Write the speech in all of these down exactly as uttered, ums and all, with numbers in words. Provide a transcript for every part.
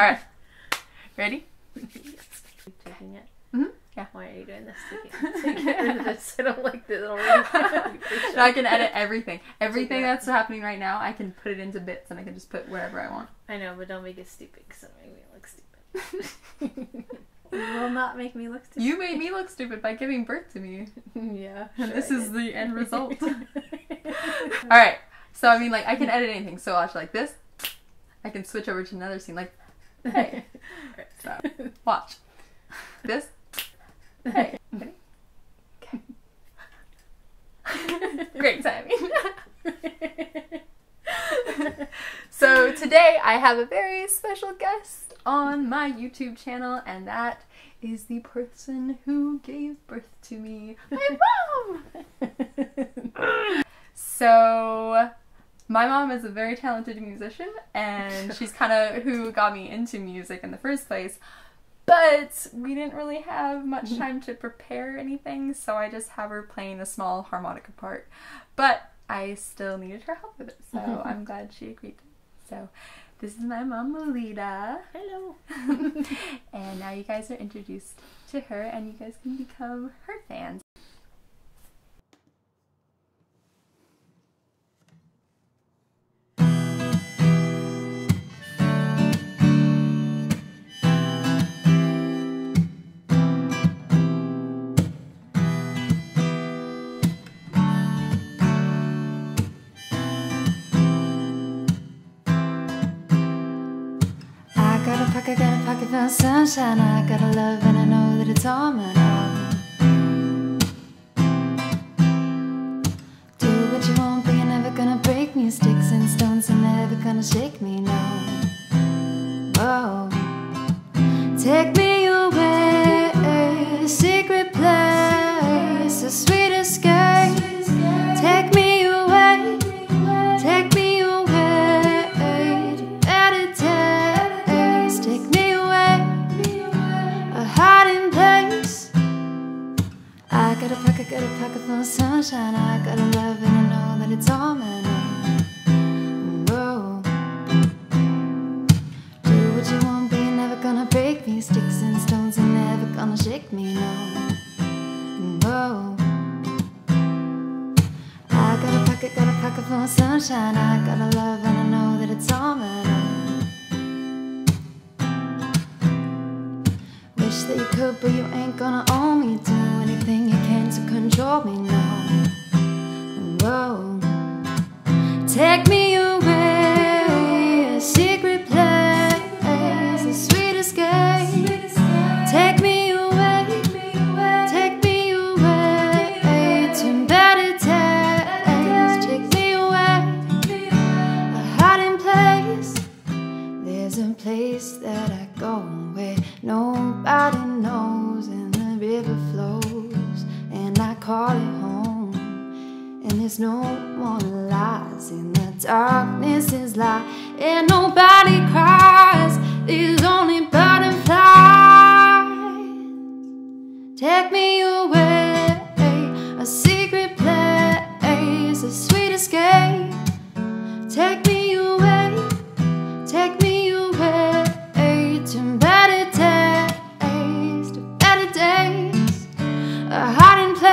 All right. Ready? Yes. Taking it. Mm-hmm. Yeah. Why are you doing this? So you get rid of this. I don't like this. No, I can edit everything. Everything that's happening right now, I can put it into bits, and I can just put wherever I want. I know, but don't make it stupid, because it made me look stupid. You will not make me look stupid. You made me look stupid by giving birth to me. Yeah. Sure, and this is the end result. All right. So, I mean, like, I can edit anything. So, I'll like this. I can switch over to another scene. Like, hey. So, watch. This. Hey. Ready? Okay. Great timing. So, today I have a very special guest on my YouTube channel, and that is the person who gave birth to me, my mom! So, my mom is a very talented musician, and she's kind of who got me into music in the first place, but we didn't really have much time to prepare anything, so I just have her playing a small harmonica part, but I still needed her help with it, so I'm glad she agreed to. So, this is my mom, Melita. Hello. And now you guys are introduced to her, and you guys can become her fans. I got a pocket full of sunshine, I got a love and I know that it's all my own. Do what you want, but you're never gonna break me. Sticks and stones are never gonna shake me, no. Whoa. Take me away, secret place, the sweetest escape. Take me away, take me away. I got a pocket, got a pocket full of sunshine. I got a love and I know that it's all mine. Whoa. Do what you want, but you're never gonna break me. Sticks and stones are never gonna shake me, no. Whoa. I got a pocket, got a pocket full of sunshine. I got a love and I know that it's all mine. Wish that you could, but you ain't gonna own me too. You can't control me now. Whoa. Take me away, a secret place, a sweet escape. Take me away, take me away, to better days. Take me away, a hiding place. There's a place that I go where nobody knows, and the river flows. I call it home, and there's no more lies. And the darkness is light, and nobody cries. There's only butterflies. Take me away, a secret place, a sweet escape. Take me away, take me away to better days, to better days. A hiding place.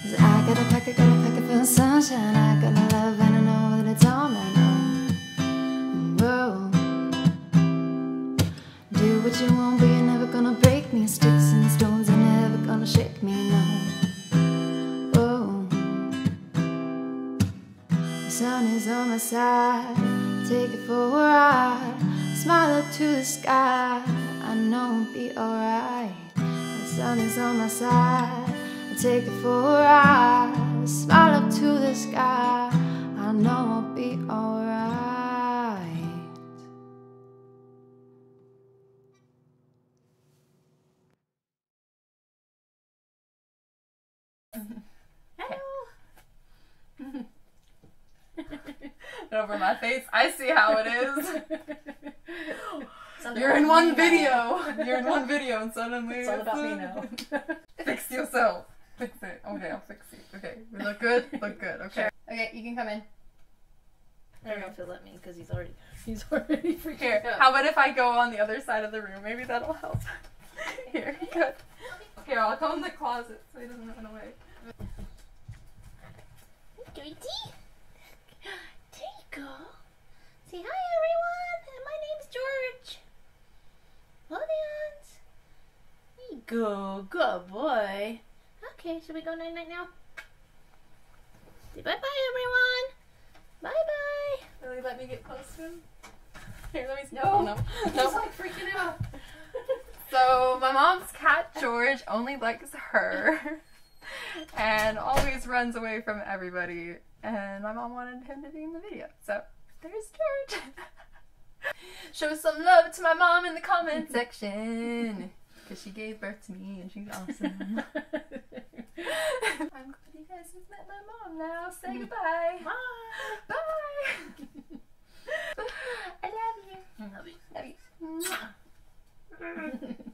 Cause I got a pocket, got a pocket full of sunshine. I got a love and I know that it's all my own. Whoa. Do what you want, but you're never gonna break me. Sticks and stones are never gonna shake me, no. Sun is on my side, take it for a ride. Smile up to the sky, I know it'll be alright. The sun is on my side, I take it for a ride. Smile up to the sky, I know it'll be alright. Hello. Over my face, I see how it is. You're in one video. You're in one video, and suddenly it's all about me now. Fix yourself. Fix it. Okay, I'll fix you. Okay, we look good. Look good. Okay. Okay, you can come in. I don't know if he'll let me because he's already he's already freaking Here. Out. How about if I go on the other side of the room? Maybe that'll help. Here, good. Here, I'll go in the closet so he doesn't run away. Dirty? There you go. Say hi, everyone. My name's George. Hold on. There you go. Good boy. Okay, should we go night night now? Say bye bye, everyone. Bye bye. Will you let me get close to him? Here, let me see. No, no. He's like freaking out. So, my mom's cat, George, only likes her and always runs away from everybody. And my mom wanted him to be in the video. So, there's George. Show some love to my mom in the comment section. Because she gave birth to me and she's awesome. I'm glad you guys have met my mom now. Say goodbye. Bye. Bye.